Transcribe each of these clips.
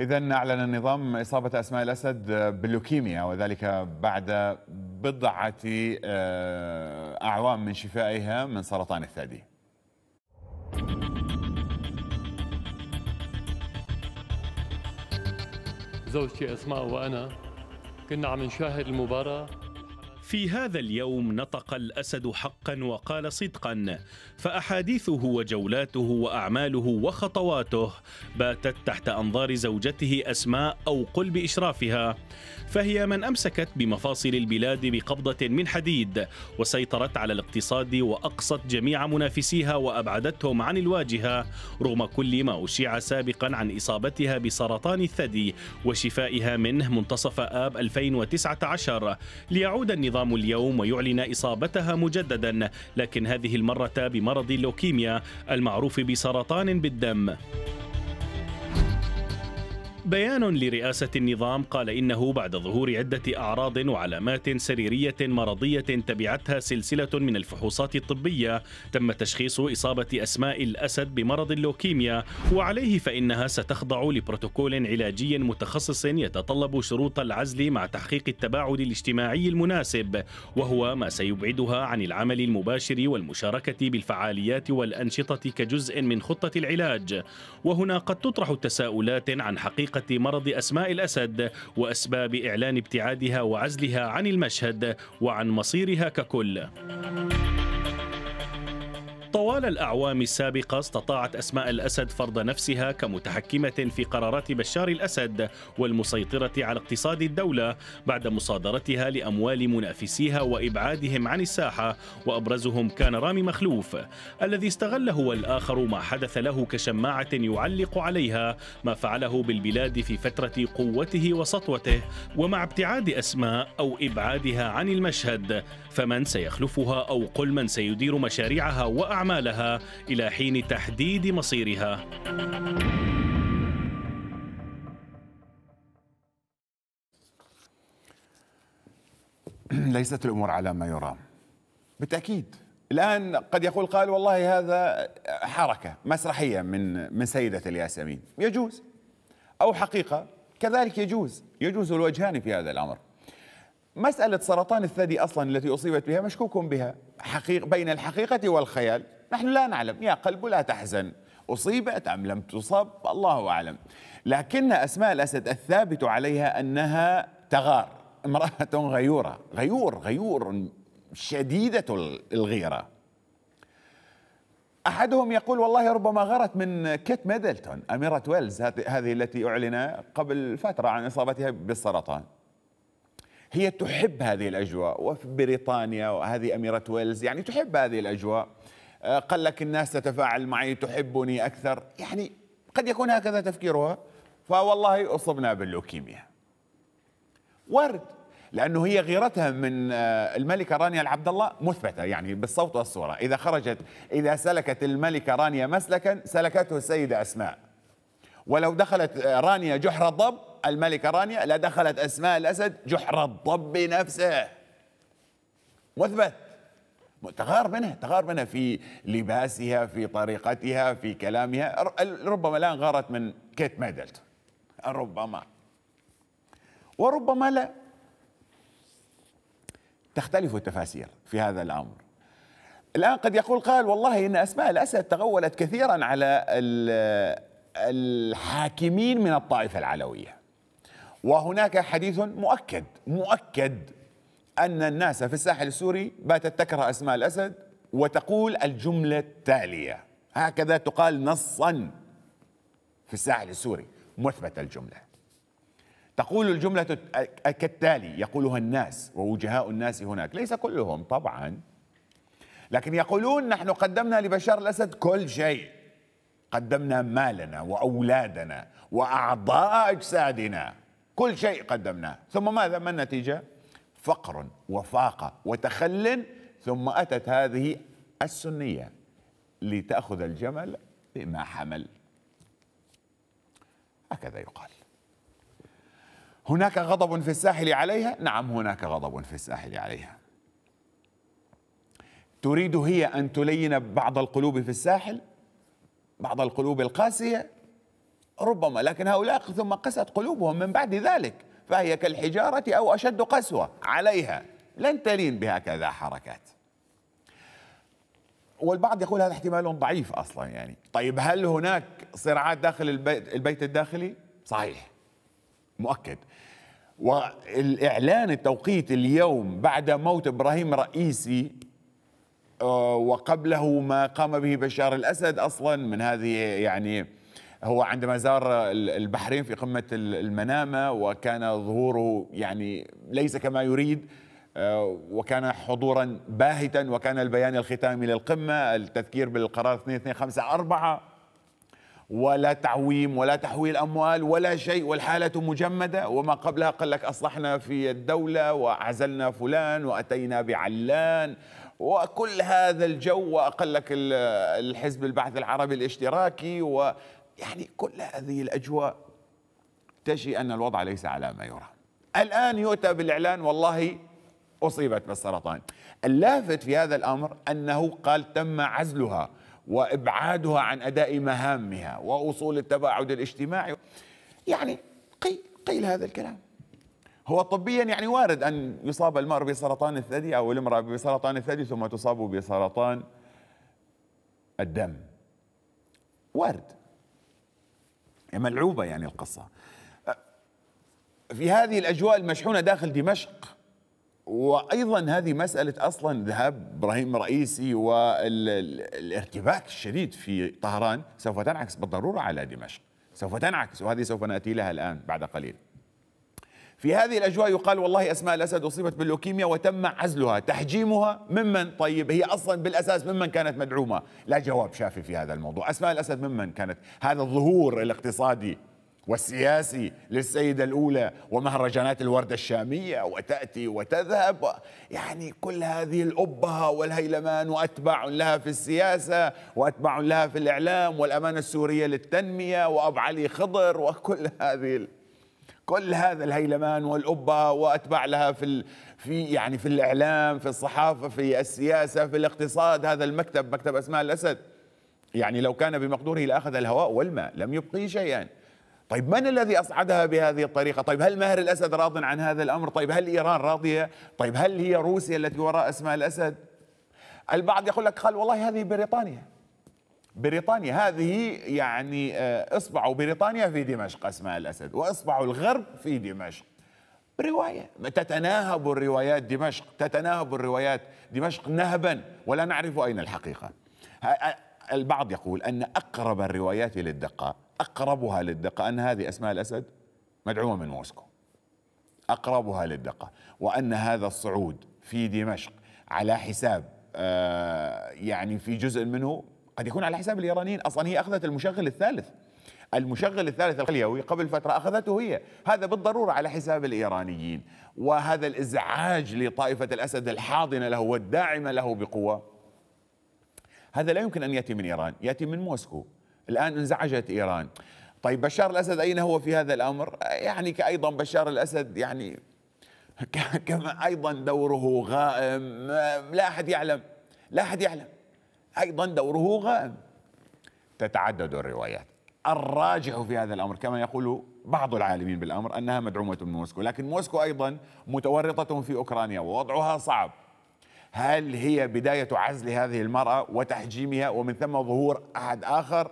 إذن أعلن النظام إصابة أسماء الأسد باللوكيميا، وذلك بعد بضعة أعوام من شفائها من سرطان الثدي. زوجتي أسماء وأنا كنا عم نشاهد المباراة. في هذا اليوم نطق الأسد حقا وقال صدقا، فأحاديثه وجولاته وأعماله وخطواته باتت تحت أنظار زوجته أسماء أو قلب إشرافها، فهي من أمسكت بمفاصل البلاد بقبضة من حديد وسيطرت على الاقتصاد وأقصت جميع منافسيها وأبعدتهم عن الواجهة، رغم كل ما أشيع سابقا عن إصابتها بسرطان الثدي وشفائها منه منتصف آب 2019 ليعود النظام اليوم ويعلن إصابتها مجددا، لكن هذه المرة بمرض اللوكيميا المعروف بسرطان بالدم. بيان لرئاسة النظام قال إنه بعد ظهور عدة أعراض وعلامات سريرية مرضية تبعتها سلسلة من الفحوصات الطبية تم تشخيص إصابة أسماء الأسد بمرض اللوكيميا، وعليه فإنها ستخضع لبروتوكول علاجي متخصص يتطلب شروط العزل مع تحقيق التباعد الاجتماعي المناسب، وهو ما سيبعدها عن العمل المباشر والمشاركة بالفعاليات والأنشطة كجزء من خطة العلاج. وهنا قد تطرح التساؤلات عن حقيقة مرض أسماء الأسد وأسباب إعلان ابتعادها وعزلها عن المشهد وعن مصيرها ككل. طوال الأعوام السابقة استطاعت أسماء الأسد فرض نفسها كمتحكمة في قرارات بشار الأسد والمسيطرة على اقتصاد الدولة بعد مصادرتها لأموال منافسيها وإبعادهم عن الساحة، وأبرزهم كان رامي مخلوف الذي استغل هو الآخر ما حدث له كشماعة يعلق عليها ما فعله بالبلاد في فترة قوته وسطوته، ومع ابتعاد أسماء أو إبعادها عن المشهد فمن سيخلفها أو قل من سيدير مشاريعها وأعمالها إلى حين تحديد مصيرها. ليست الأمور على ما يرام بالتأكيد. الآن قد يقول قال والله هذا حركة مسرحية من سيدة الياسمين، يجوز، أو حقيقة كذلك يجوز، يجوز الوجهان في هذا الأمر. مسألة سرطان الثدي أصلا التي أصيبت بها مشكوك بها بين الحقيقة والخيال، نحن لا نعلم، يا قلب لا تحزن، أصيبت أم لم تصاب الله أعلم. لكن أسماء الأسد الثابت عليها أنها تغار، امرأة غيورة، غيور شديدة الغيرة. أحدهم يقول والله ربما غارت من كيت ميدلتون أميرة ويلز، هذه التي أعلن قبل فترة عن إصابتها بالسرطان. هي تحب هذه الأجواء، وفي بريطانيا وهذه أميرة ويلز يعني تحب هذه الأجواء، قال لك الناس تتفاعل معي، تحبني أكثر، يعني قد يكون هكذا تفكيرها. فوالله أصبنا باللوكيميا، ورد، لأنه هي غيرتها من الملكة رانيا العبد الله مثبتة يعني بالصوت والصورة، إذا خرجت، إذا سلكت الملكة رانيا مسلكا سلكته السيدة أسماء، ولو دخلت رانيا جحر الضب الملكة رانيا لدخلت أسماء الأسد جحر الضب بنفسه. مثبت، تغار منها في لباسها، في طريقتها، في كلامها. ربما الآن غارت من كيت ميدلتون، ربما، وربما لا. تختلف التفاسير في هذا الأمر. الآن قد يقول قال والله إن أسماء الأسد تغولت كثيرا على الحاكمين من الطائفة العلوية، وهناك حديث مؤكد أن الناس في الساحل السوري باتت تكره أسماء الأسد وتقول الجملة التالية، هكذا تقال نصا في الساحل السوري، مثبت الجملة، تقول الجملة كالتالي، يقولها الناس ووجهاء الناس هناك، ليس كلهم طبعا، لكن يقولون نحن قدمنا لبشار الأسد كل شيء، قدمنا مالنا وأولادنا وأعضاء أجسادنا، كل شيء قدمناه، ثم ماذا؟ ما النتيجة؟ فقر وفاقة وتخل. ثم أتت هذه السنية لتأخذ الجمل بما حمل، هكذا يقال. هناك غضب في الساحل عليها؟ نعم هناك غضب في الساحل عليها. تريد هي أن تلين بعض القلوب في الساحل، بعض القلوب القاسية، ربما، لكن هؤلاء ثم قست قلوبهم من بعد ذلك، فهي كالحجارة أو أشد قسوة عليها، لن تلين بهكذا حركات. والبعض يقول هذا احتمال ضعيف أصلا يعني. طيب هل هناك صراعات داخل البيت الداخلي؟ صحيح مؤكد. والإعلان التوقيت اليوم بعد موت إبراهيم رئيسي وقبله ما قام به بشار الأسد أصلا من هذه، يعني هو عندما زار البحرين في قمة المنامة وكان ظهوره يعني ليس كما يريد، وكان حضورا باهتا، وكان البيان الختامي للقمة التذكير بالقرار 2254 ولا تعويم ولا تحويل أموال ولا شيء، والحالة مجمدة، وما قبلها قال لك أصلحنا في الدولة وعزلنا فلان وأتينا بعلان وكل هذا الجو، وقال لك الحزب البعث العربي الاشتراكي، ويعني كل هذه الأجواء تشي أن الوضع ليس على ما يرام. الآن يؤتى بالإعلان والله أصيبت بالسرطان. اللافت في هذا الأمر أنه قال تم عزلها وإبعادها عن أداء مهامها وأصول التباعد الاجتماعي، يعني قيل هذا الكلام. هو طبيا يعني وارد أن يصاب المرء بسرطان الثدي أو الامرأة بسرطان الثدي ثم تصاب بسرطان الدم، وارد، ملعوبة يعني القصة. في هذه الأجواء المشحونة داخل دمشق، وأيضا هذه مسألة أصلا ذهاب إبراهيم رئيسي والارتباك الشديد في طهران سوف تنعكس بالضرورة على دمشق، سوف تنعكس، وهذه سوف نأتي لها الآن بعد قليل. في هذه الأجواء يقال والله أسماء الأسد أصيبت باللوكيميا وتم عزلها، تحجيمها ممن؟ طيب هي أصلا بالأساس ممن كانت مدعومة؟ لا جواب شافي في هذا الموضوع. أسماء الأسد ممن كانت؟ هذا الظهور الاقتصادي والسياسي للسيدة الأولى ومهرجانات الوردة الشامية وتأتي وتذهب، يعني كل هذه الأبهة والهيلمان وأتباع لها في السياسة وأتباع لها في الإعلام والأمانة السورية للتنمية وأبو علي خضر وكل هذه، كل هذا الهيلمان والأبهة وأتباع لها في الإعلام، في الصحافة، في السياسة، في الاقتصاد. هذا المكتب، مكتب أسماء الأسد، يعني لو كان بمقدوره لأخذ الهواء والماء لم يبقي شيئا. طيب من الذي أصعدها بهذه الطريقة؟ طيب هل ماهر الأسد راض عن هذا الأمر؟ طيب هل إيران راضية؟ طيب هل هي روسيا التي وراء أسماء الأسد؟ البعض يقول لك قال والله هذه بريطانيا، بريطانيا هذه يعني إصبعوا بريطانيا في دمشق أسماء الأسد، وإصبعوا الغرب في دمشق. رواية تتناهب الروايات، دمشق تتناهب الروايات، دمشق نهبا ولا نعرف أين الحقيقة. البعض يقول أن أقرب الروايات للدقة، أقربها للدقة أن هذه أسماء الأسد مدعومة من موسكو، أقربها للدقة، وأن هذا الصعود في دمشق على حساب يعني في جزء منه قد يكون على حساب الإيرانيين. أصلا هي أخذت المشغل الثالث، المشغل الثالث الخليوي قبل فترة أخذته هي، هذا بالضرورة على حساب الإيرانيين. وهذا الإزعاج لطائفة الأسد الحاضنة له والداعمة له بقوة، هذا لا يمكن أن يأتي من إيران، يأتي من موسكو. الآن انزعجت إيران. طيب بشار الأسد أين هو في هذا الأمر؟ يعني كأيضا بشار الأسد يعني كما أيضا دوره غائم، لا أحد يعلم، لا أحد يعلم، أيضا دوره غائم. تتعدد الروايات. الراجح في هذا الأمر كما يقول بعض العالمين بالأمر أنها مدعومة من موسكو، لكن موسكو أيضا متورطة في أوكرانيا ووضعها صعب. هل هي بداية عزل هذه المرأة وتحجيمها ومن ثم ظهور أحد آخر؟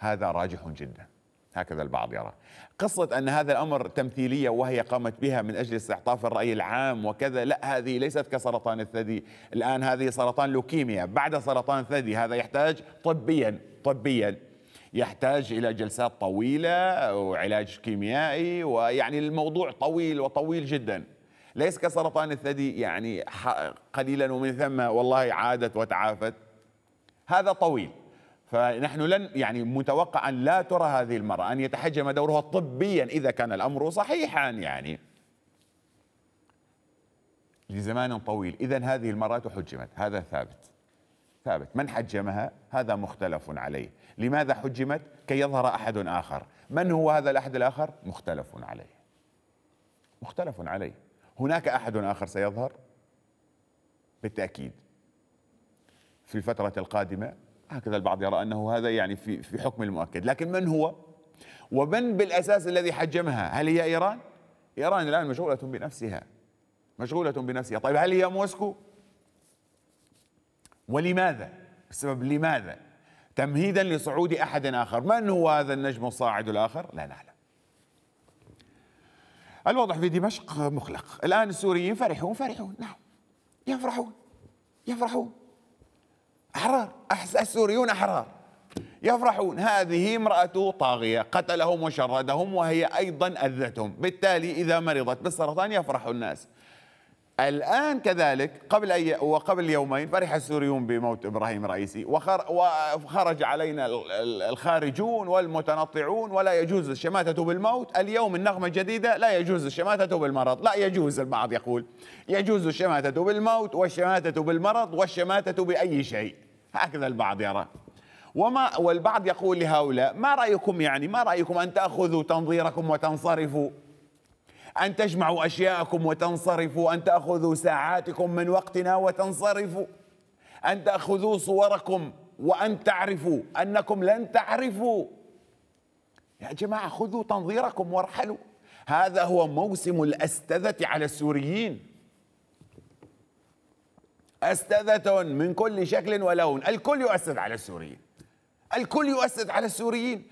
هذا راجح جدا، هكذا البعض يرى. قصة أن هذا الأمر تمثيلية وهي قامت بها من أجل استعطاف الرأي العام وكذا، لا، هذه ليست كسرطان الثدي، الآن هذه سرطان لوكيميا بعد سرطان ثدي، هذا يحتاج طبيا يحتاج إلى جلسات طويلة وعلاج كيميائي، ويعني الموضوع طويل وطويل جدا، ليس كسرطان الثدي يعني قليلا ومن ثم والله عادت وتعافت، هذا طويل. فنحن لن يعني متوقع أن لا ترى هذه المرأة أن يتحجم دورها طبيا إذا كان الأمر صحيحا يعني لزمان طويل. إذن هذه المرأة حجمت، هذا ثابت ثابت. من حجمها هذا مختلف عليه. لماذا حجمت؟ كي يظهر أحد آخر. من هو هذا الأحد الآخر؟ مختلف عليه، مختلف عليه. هناك أحد آخر سيظهر بالتأكيد في الفترة القادمة هكذا البعض يرى أنه هذا يعني في حكم المؤكد. لكن من هو ومن بالأساس الذي حجمها؟ هل هي إيران؟ إيران الآن مشغولة بنفسها، مشغولة بنفسها. طيب هل هي موسكو؟ ولماذا؟ السبب لماذا؟ تمهيدا لصعود أحد آخر. من هو هذا النجم الصاعد الآخر؟ لا نعلم. الوضع في دمشق مخلق. الآن السوريين فرحون، نعم يفرحون، أحرار، السوريون أحرار يفرحون. هذه امرأة طاغية، قتلهم وشردهم وهي أيضا أذتهم، بالتالي إذا مرضت بالسرطان يفرح الناس. الآن كذلك وقبل يومين فرح السوريون بموت إبراهيم رئيسي، وخرج علينا الخارجون والمتنطعون، ولا يجوز الشماتة بالموت. اليوم النغمة جديدة، لا يجوز الشماتة بالمرض. لا يجوز، البعض يقول يجوز الشماتة بالموت والشماتة بالمرض والشماتة بأي شيء، هكذا البعض يرى. والبعض يقول لهؤلاء ما رأيكم أن تأخذوا تنظيركم وتنصرفوا، أن تجمعوا أشياءكم وتنصرفوا، أن تأخذوا ساعاتكم من وقتنا وتنصرفوا، أن تأخذوا صوركم وأن تعرفوا أنكم لن تعرفوا. يا جماعة خذوا تنظيركم وارحلوا. هذا هو موسم الأستاذة على السوريين، أستاذة من كل شكل ولون. الكل يؤستذ على السوريين، الكل يؤستذ على السوريين.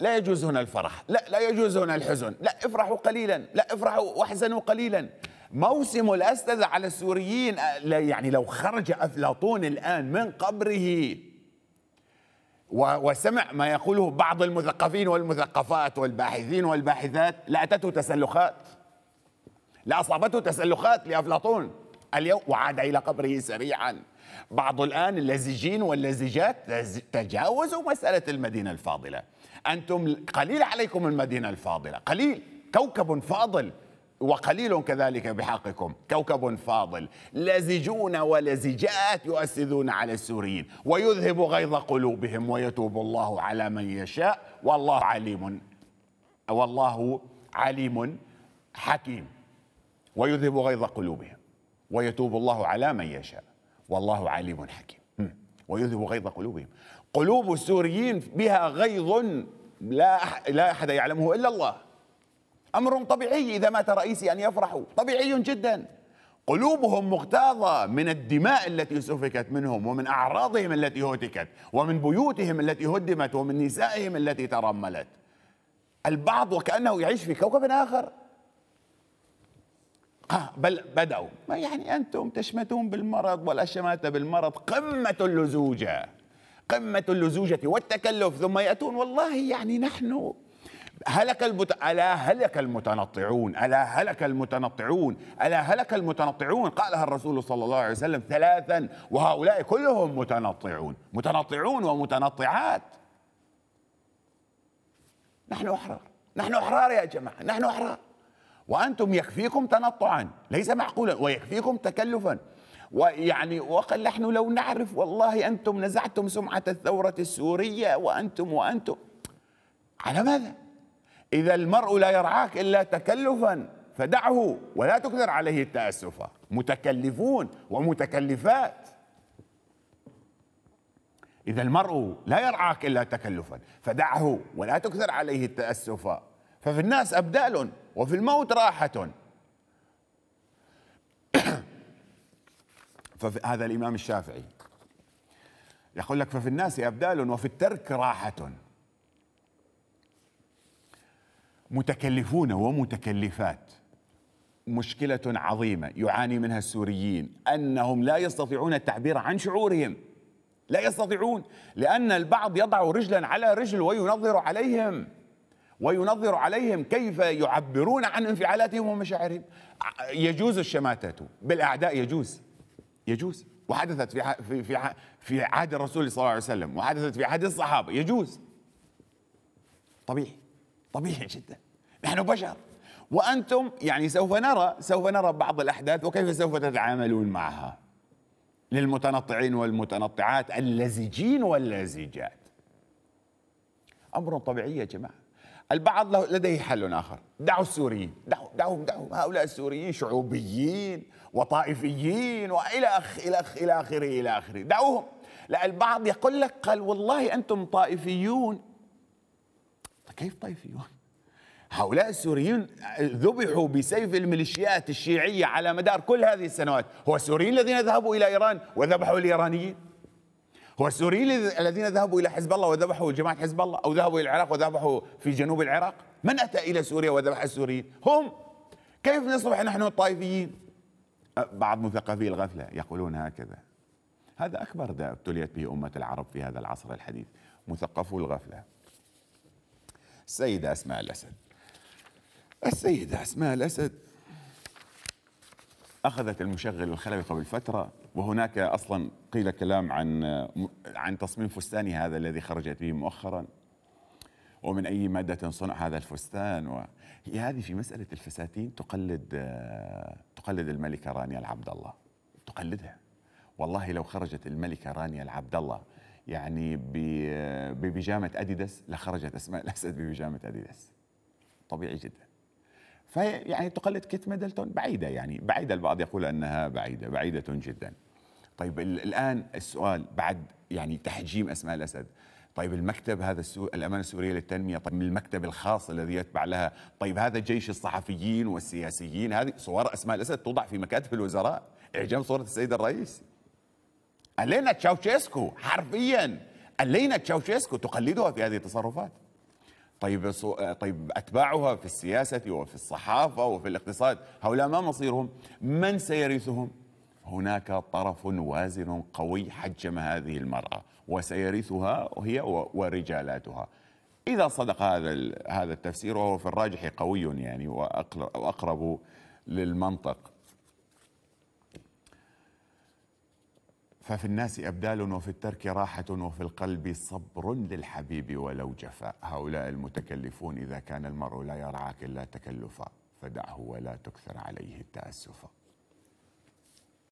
لا يجوز هنا الفرح، لا يجوز هنا الحزن. لا افرحوا قليلا، لا افرحوا واحزنوا قليلا. موسم الأسد على السوريين. يعني لو خرج أفلاطون الآن من قبره وسمع ما يقوله بعض المثقفين والمثقفات والباحثين والباحثات لأتته تسلخات، لأصابته تسلخات لأفلاطون اليوم، وعاد إلى قبره سريعا. بعض الآن اللزجين واللزجات تجاوزوا مسألة المدينة الفاضلة. أنتم قليل عليكم المدينة الفاضلة، قليل، كوكب فاضل وقليل كذلك بحقكم، كوكب فاضل. لزجون ولزجات يؤسدون على السوريين، ويذهب غيظ قلوبهم، ويتوب الله على من يشاء، والله عليم حكيم. ويذهب غيظ قلوبهم ويتوب الله على من يشاء والله عليم حكيم. ويذهب غيظ قلوبهم. قلوب السوريين بها غيظ لا أحد يعلمه إلا الله، أمر طبيعي. إذا مات رئيسي أن يفرحوا، طبيعي جدا. قلوبهم مغتاظة من الدماء التي سفكت منهم، ومن أعراضهم التي هتكت، ومن بيوتهم التي هدمت، ومن نسائهم التي ترملت. البعض وكأنه يعيش في كوكب آخر. بل بدأوا أنتم تشمتون بالمرض، والشماتة بالمرض قمة اللزوجة، قمة اللزوجة والتكلف. ثم يأتون والله نحن ألا هلك المتنطعون. قالها الرسول صلى الله عليه وسلم ثلاثا، وهؤلاء كلهم متنطعون ومتنطعات. نحن أحرار يا جماعة، نحن أحرار، وأنتم يكفيكم تنطعا ليس معقولا، ويكفيكم تكلفا. وقال نحن لو نعرف والله أنتم نزعتم سمعة الثورة السورية، وأنتم على ماذا؟ إذا المرء لا يرعاك إلا تكلفا فدعه، ولا تكثر عليه التأسف. متكلفون ومتكلفات. إذا المرء لا يرعاك إلا تكلفا فدعه، ولا تكثر عليه التأسف. ففي الناس أبدال، وفي الموت راحة. هذا الإمام الشافعي يقول لك ففي الناس أبدال وفي الترك راحة. متكلفون ومتكلفات. مشكلة عظيمة يعاني منها السوريين، أنهم لا يستطيعون التعبير عن شعورهم، لا يستطيعون، لأن البعض يضع رجلا على رجل وينظر عليهم كيف يعبرون عن انفعالاتهم ومشاعرهم. يجوز الشماتة بالأعداء، يجوز، وحدثت في عهد الرسول صلى الله عليه وسلم، وحدثت في عهد الصحابة. يجوز، طبيعي جدا، نحن بشر. وأنتم سوف نرى بعض الأحداث وكيف سوف تتعاملون معها. للمتنطعين والمتنطعات، اللزجين واللازجات، أمر طبيعي يا جماعة. البعض لديه حل آخر، دعوا السوريين، دعوا هؤلاء السوريين شعوبيين وطائفيين وإلى آخره، دعوهم. لا البعض يقول لك قال والله أنتم طائفيون. كيف طائفيون؟ هؤلاء السوريين ذبحوا بسيف الميليشيات الشيعية على مدار كل هذه السنوات. هو السوريين الذين ذهبوا إلى إيران وذبحوا الإيرانيين؟ هو السوريين الذين ذهبوا إلى حزب الله وذبحوا جماعة حزب الله؟ أو ذهبوا إلى العراق وذبحوا في جنوب العراق؟ من أتى إلى سوريا وذبح السوريين؟ هم. كيف نصبح نحن الطائفيين؟ بعض مثقفي الغفلة يقولون هكذا. هذا أكبر داء ابتليت به أمة العرب في هذا العصر الحديث، مثقفو الغفلة. السيدة أسماء الأسد. السيدة أسماء الأسد أخذت المشغل الخلوي قبل فترة، وهناك أصلا قيل كلام عن تصميم فستانها هذا الذي خرجت به مؤخرا، ومن أي مادة صنع هذا الفستان هي هذه في مسألة الفساتين تقلد الملكة رانيا العبد الله، تقلدها. والله لو خرجت الملكة رانيا العبد الله يعني ببيجامة أديداس لخرجت أسماء الأسد ببيجامة أديداس، طبيعي جدا. فيعني تقلد كيت ميدلتون بعيدة، يعني بعيدة، البعض يقول أنها بعيدة جدا. طيب الآن السؤال بعد يعني تحجيم أسماء الأسد، طيب المكتب هذا الأمانة السورية للتنمية، طيب المكتب الخاص الذي يتبع لها، طيب هذا جيش الصحفيين والسياسيين، هذه صور أسماء الأسد توضع في مكاتب الوزراء، إعجام صورة السيد الرئيسي. ألينا تشاوشيسكو حرفيا، ألينا تشاوشيسكو تقلدها في هذه التصرفات. طيب أتباعها في السياسة وفي الصحافة وفي الاقتصاد، هؤلاء ما مصيرهم؟ من سيرثهم؟ هناك طرف وازن قوي حجم هذه المرأة وسيرثها هي ورجالاتها. إذا صدق هذا التفسير، وهو في الراجح قوي يعني وأقرب للمنطق. ففي الناس أبدال وفي الترك راحة وفي القلب صبر للحبيب ولو جفاء. هؤلاء المتكلفون إذا كان المرء لا يرعاك إلا تكلفا فدعه ولا تكثر عليه التأسفا.